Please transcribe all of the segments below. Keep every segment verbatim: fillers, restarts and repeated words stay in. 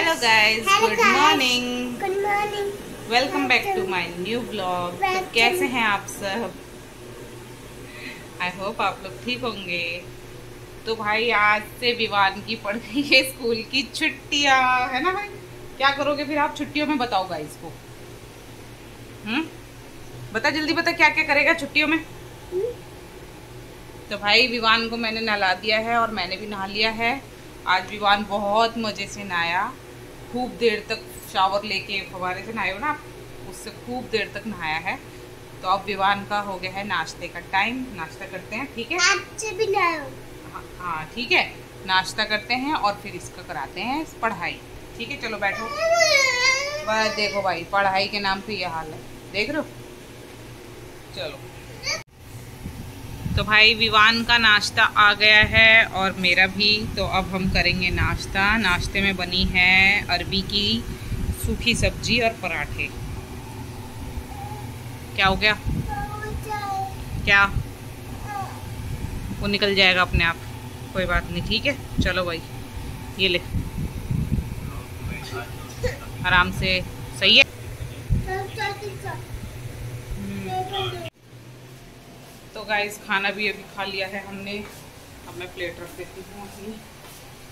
Hello guys, good morning, good morning, welcome back to my new blog. तो कैसे हैं आप सब? आई होप आप लोग ठीक होंगे। तो भाई आज से विवान की पड़ गई है स्कूल की छुट्टियां, है ना भाई? क्या करोगे फिर आप छुट्टियों में, बताओ गाइज को। हम्म बता, जल्दी बता क्या क्या करेगा छुट्टियों में। हुँ? तो भाई विवान को मैंने नहला दिया है और मैंने भी नहा लिया है। आज विवान बहुत मज़े से नहाया, खूब देर तक शावर लेके, फवारे से नहाए हो ना, उससे खूब देर तक नहाया है। तो अब विवान का हो गया है नाश्ते का टाइम, नाश्ता करते हैं। ठीक है, आपसे भी नहाओ। हाँ ठीक है, नाश्ता करते हैं और फिर इसका कराते हैं पढ़ाई। ठीक है, चलो बैठो। बस देखो भाई, पढ़ाई के नाम पे यह हाल है, देख रहे हो। चलो, तो भाई विवान का नाश्ता आ गया है और मेरा भी। तो अब हम करेंगे नाश्ता। नाश्ते में बनी है अरबी की सूखी सब्जी और पराठे। क्या हो गया? क्या वो निकल जाएगा अपने आप, कोई बात नहीं। ठीक है चलो भाई, ये ले आराम से, सही है। तो गाइस खाना भी अभी खा लिया है हमने। अब मैं प्लेट रख देती हूँ अपनी।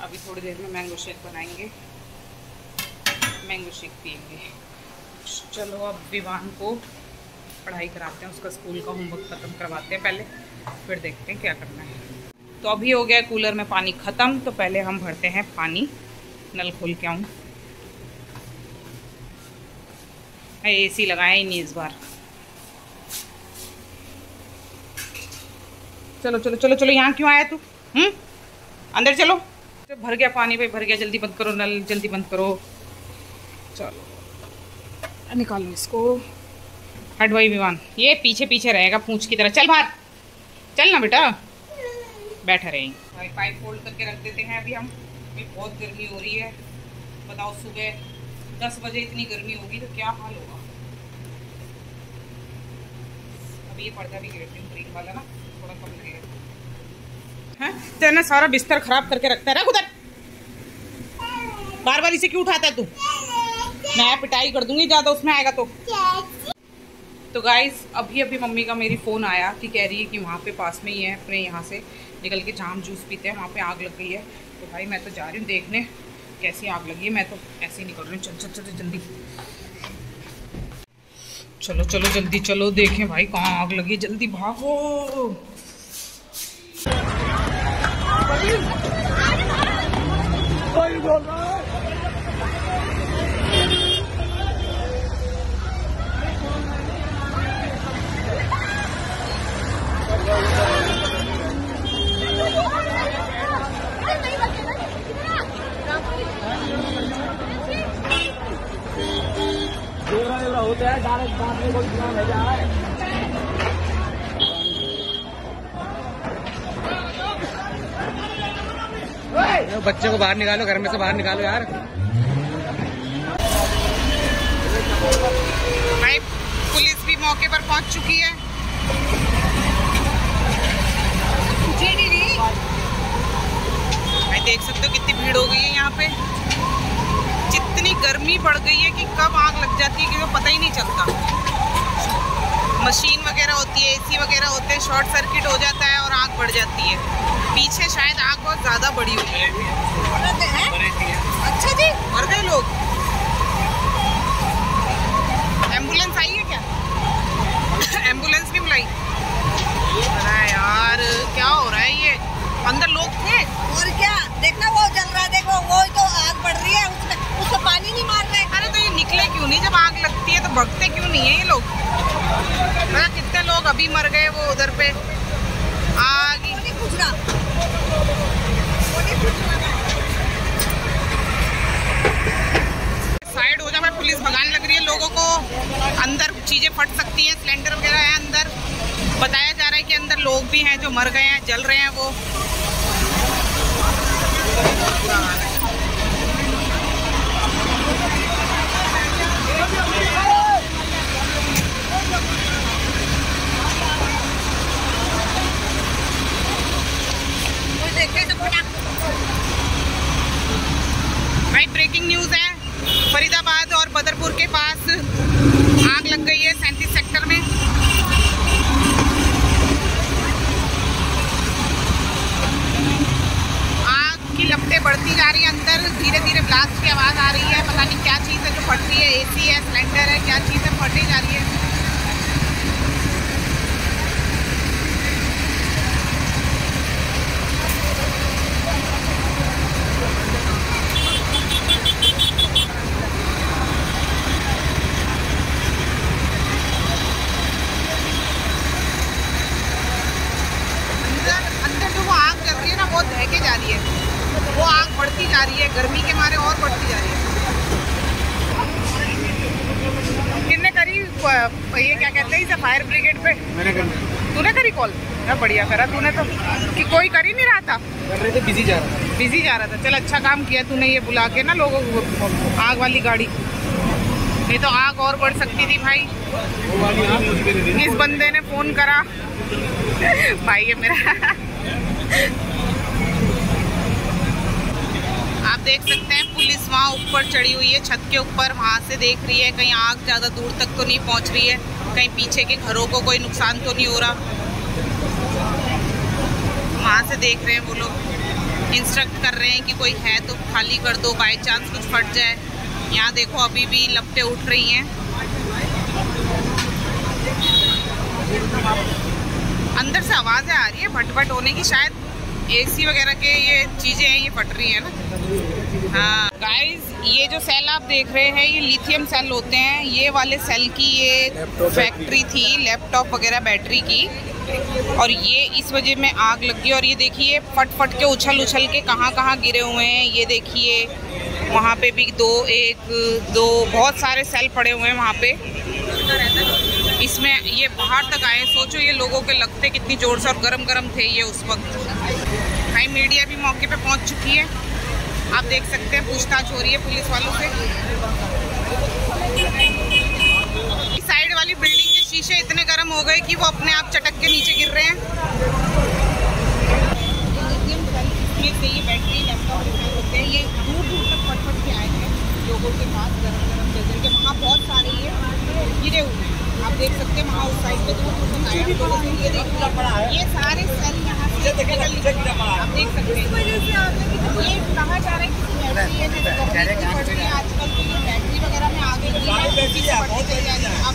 अभी थोड़ी देर में मैंगो शेक बनाएंगे, मैंगो शेक पियेंगे। चलो अब विवान को पढ़ाई कराते हैं, उसका स्कूल का होमवर्क ख़त्म करवाते हैं पहले, फिर देखते हैं क्या करना है। तो अभी हो गया कूलर में पानी ख़त्म, तो पहले हम भरते हैं पानी। नल खोल के आऊँ, ए सी लगाया ही नहीं इस बार। चलो चलो चलो चलो, यहाँ क्यों आया तू? हम्म अंदर चलो। भर गया पानी भाई, भर गया। जल्दी बंद करो नल, जल्दी बंद करो। चलो निकालो इसको। हट भाई विवान, ये पीछे पीछे रहेगा पूंछ की तरह। चल बाहर, चल ना बेटा, बैठा रहेंगे। भाई पाइप फोल्ड करके रख देते हैं अभी हम। भाई बहुत गर्मी हो रही है, बताओ सुबह दस बजे इतनी गर्मी होगी तो क्या हाल होगा। अभी ये पर्दा भी गिर वाला ना, थोड़ा कम लगेगा। तेना सारा बिस्तर खराब करके रखता है। रख उधर, बार बार इसे क्यों उठाता है तू? मैं पिटाई कर दूंगी ज्यादा उसमें आएगा तो। तो गाइस अभी अभी मम्मी का मेरी फ़ोन आया कि कह रही है कि वहाँ पे पास में ही है, अपने यहाँ से निकल के जाम जूस पीते हैं, वहाँ पे आग लग गई है। तो भाई मैं तो जा रही हूँ देखने कैसी आग लगी है, मैं तो ऐसे ही निकल रही हूँ। चल चल चलो जल्दी, चलो चलो जल्दी चलो, देखें भाई कहाँ आग लगी, जल्दी भागो। होता है डायरेक्ट बात में, कोई ध्यान है जाए। बच्चे को बाहर निकालो, घर में से बाहर निकालो यार। भाई पुलिस भी मौके पर पहुंच चुकी है। जी दीदी, भाई देख सकते हो कितनी भीड़ हो गई है यहाँ पे। जितनी गर्मी बढ़ गई है कि कब आग लग जाती है कि तो पता ही नहीं चलता। मशीन वगैरह होती है, एसी वगैरह होते हैं, शॉर्ट सर्किट हो जाता है और आग बढ़ जाती है। पीछे शायद आग बहुत ज्यादा बड़ी हो गई है। अच्छा जी, मर गए लोग। एम्बुलेंस आई है क्या? एम्बुलेंस भी बुलाई। अरे यार क्या हो रहा है, ये अंदर लोग थे और क्या। देखना वो जल रहा है, देखो वो तो आग बढ़ रही है, उसमें उसको पानी नहीं मार रहे। अरे तो ये निकले क्यों नहीं, जब आग लगती है तो भगते क्यों नहीं है ये लोग? अरे कितने लोग अभी मर गए वो उधर पे आग। साइड हो जा भाई, पुलिस भगाने लग रही है लोगों को। अंदर चीजें फट सकती हैं, सिलेंडर वगैरह है अंदर। बताया जा रहा है कि अंदर लोग भी हैं जो मर गए हैं, जल रहे हैं वो। ब्रेकिंग न्यूज़ है, फरीदाबाद और बदरपुर के पास आग लग गई है सैंतीस सेक्टर में। आग की लपटें बढ़ती जा रही है, अंदर धीरे धीरे ब्लास्ट की आवाज़ आ रही है। पता नहीं क्या चीज़ है जो फट रही है, एसी है, सिलेंडर है, क्या चीज़ है फटी जा रही है। दहके जा रही है, वो आग बढ़ती जा रही है, गर्मी के मारे और बढ़ती जा रही है। किसने करी ये क्या कहते हैं इसे फायर ब्रिगेड पे? मैंने करी। तूने करी कॉल? ना, बढ़िया करा तूने तो, कि कोई कर ही नहीं रहा था, कर रहे थे, बिजी जा रहा था बिजी जा रहा था चल अच्छा काम किया तूने ये बुला के ना लोगों को, आग वाली गाड़ी, नहीं तो आग और बढ़ सकती थी भाई। इस बंदे ने फोन करा भाई ये मेरा आप देख सकते हैं पुलिस वहाँ ऊपर चढ़ी हुई है, छत के ऊपर, वहाँ से देख रही है कहीं आग ज़्यादा दूर तक तो नहीं पहुँच रही है, कहीं पीछे के घरों को कोई नुकसान तो नहीं हो रहा, वहाँ से देख रहे हैं। वो लोग इंस्ट्रक्ट कर रहे हैं कि कोई है तो खाली कर दो, बाई चांस कुछ फट जाए। यहाँ देखो अभी भी लपटें उठ रही हैं, अंदर से आवाज़ें आ रही है भट भट होने की, शायद एसी वगैरह के ये चीज़ें हैं, ये फट रही है ना। हाँ गाइज, ये जो सेल आप देख रहे हैं ये लिथियम सेल होते हैं, ये वाले सेल की ये फैक्ट्री थी लैपटॉप वगैरह बैटरी की, और ये इस वजह में आग लग गई। और ये देखिए फट फट के उछल उछल के कहाँ कहाँ गिरे हुए हैं, ये देखिए वहाँ पे भी दो एक दो बहुत सारे सेल पड़े हुए हैं वहाँ पे, इसमें ये बाहर तक आए। सोचो ये लोगों के लगते कितनी ज़ोर से, और गरम गरम थे ये उस वक्त। भाई मीडिया भी मौके पे पहुंच चुकी है, आप देख सकते हैं पूछताछ हो रही है पुलिस वालों से। साइड वाली बिल्डिंग के शीशे इतने गर्म हो गए कि वो अपने आप चटक के नीचे गिर रहे हैं। ये बैटरी लैपटॉप होते हैं, ये दूर दूर तक फटफट के आए हैं लोगों के पास, गरम गरम जल के वहाँ बहुत सारे ये गिरे हुए हैं, आप देख सकते हैं वहाँ उस साइड पे दूर दूर। ये सारे सेल यहाँ से आप देख सकते हैं, ये कहा जा रहा है कि बैटरी है जो आजकल तो ये बैटरी वगैरह में आगे लगी है, आप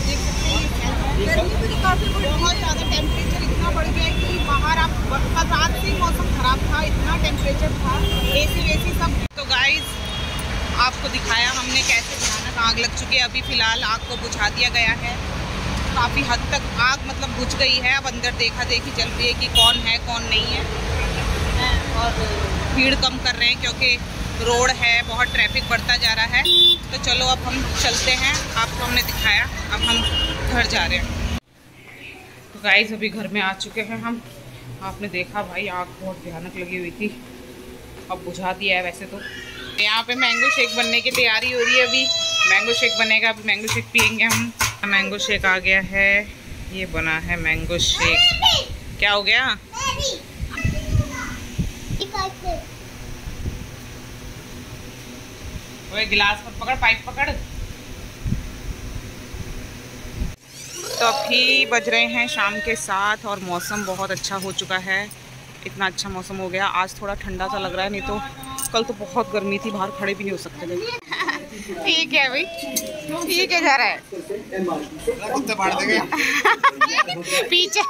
देख सकते हैं। गर्मी भी काफ़ी बहुत ज़्यादा, टेम्परेचर इतना बढ़ गया है कि बाहर आप रात से ही मौसम ख़राब था, इतना टेम्परेचर था, एसी वेसी सब। तो गाइस आपको दिखाया हमने कैसे भयानक आग लग चुकी है। अभी फ़िलहाल आग को बुझा दिया गया है, काफ़ी हद तक आग मतलब बुझ गई है। अब अंदर देखा देखी चल रही है कि कौन है कौन नहीं है, और भीड़ कम कर रहे हैं क्योंकि रोड है, बहुत ट्रैफिक बढ़ता जा रहा है। तो चलो अब हम चलते हैं, आपको हमने दिखाया, अब हम घर जा रहे हैं। तो गाइस अभी घर में आ चुके हैं हम, आपने देखा भाई आग बहुत भयानक लगी हुई थी, अब बुझा दिया है। वैसे तो यहाँ पे मैंगो शेक बनने की तैयारी हो रही है, अभी मैंगो शेक बनेगा, अभी मैंगो शेक पियेंगे हम। मैंगो शेक आ गया है, ये बना है मैंगो शेक। क्या हो गया? गिलास पर पकड़, पाइप पकड़। तो अभी बज रहे हैं शाम के सात, और मौसम बहुत अच्छा हो चुका है, इतना अच्छा मौसम हो गया। आज थोड़ा ठंडा सा लग रहा है, नहीं तो कल तो बहुत गर्मी थी, बाहर खड़े भी नहीं हो सकते थे। ये क्या है भाई, ये क्या जा रहा है? पीछे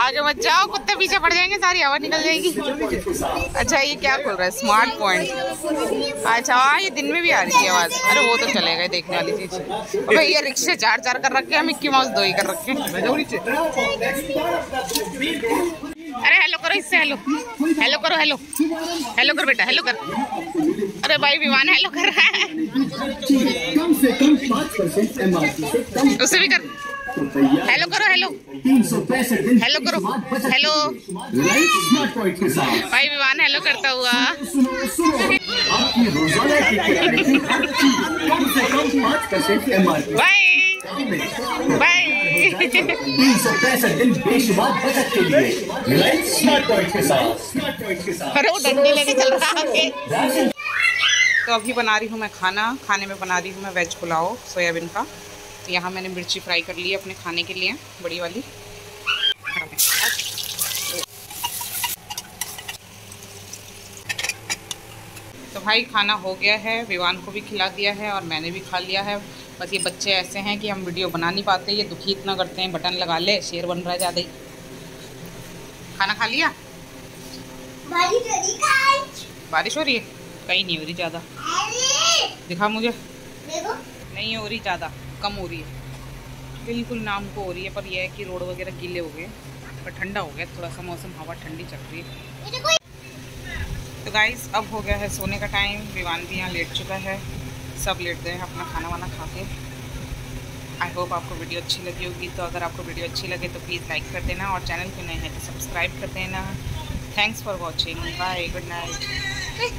आगे मत जाओ, कुत्ते पीछे पड़ जाएंगे, सारी हवा निकल जाएगी। अच्छा ये क्या खोल रहा है? Smart point. अच्छा हाँ, ये दिन में भी आ रही थी आवाज़। अरे वो तो चले गए देखने वाली चीज़। भाई ये रिक्शे चार चार कर रखे हैं, मिक्की माउस दो ही कर रखे हैं। अरे हेलो करो, इससे हेलो हेलो करो, हेलो हेलो कर बेटा, हेलो कर। अरे भाई विवान हेलो कर रहा है, उससे भी कर, हेलो करो, हेलो हेलो करो, हेलो। भाई विवान हेलो करता हुआ। Bye bye. तीन सौ पैंसठ दिन बेशुमार बचत के लिए रिलायंस स्मार्ट पॉइंट के साथ। अरे वो डंडी लेके चल रहा है। तो अभी बना रही हूँ मैं खाना। खाने में बना रही हूँ मैं वेज पुलाव सोयाबीन का। तो यहाँ मैंने मिर्ची फ्राई कर ली है अपने खाने के लिए, बड़ी वाली। तो भाई खाना हो गया है, विवान को भी खिला दिया है और मैंने भी खा लिया है। बस ये बच्चे ऐसे हैं कि हम वीडियो बना नहीं पाते, ये दुखी इतना करते हैं, बटन लगा ले, शेर बन रहा है ज़्यादा ही। खाना खा लिया? बारिश हो रही है, बारिश हो रही है कहीं नहीं हो रही ज़्यादा, दिखा मुझे, देखो नहीं हो रही ज़्यादा, कम हो रही है, बिल्कुल नाम को हो रही है। पर यह है कि रोड वगैरह गीले हो गए, पर ठंडा हो गया थोड़ा सा मौसम, हवा ठंडी चल रही है। तो गाइस अब हो गया है सोने का टाइम, विवान भी यहाँ लेट चुका है, सब लेट गए हैं अपना खाना वाना खा के। आई होप आपको वीडियो अच्छी लगी होगी। तो अगर आपको वीडियो अच्छी लगे तो प्लीज़ लाइक कर देना और चैनल पे नए हैं तो सब्सक्राइब कर देना। Thanks for watching, bye, good night.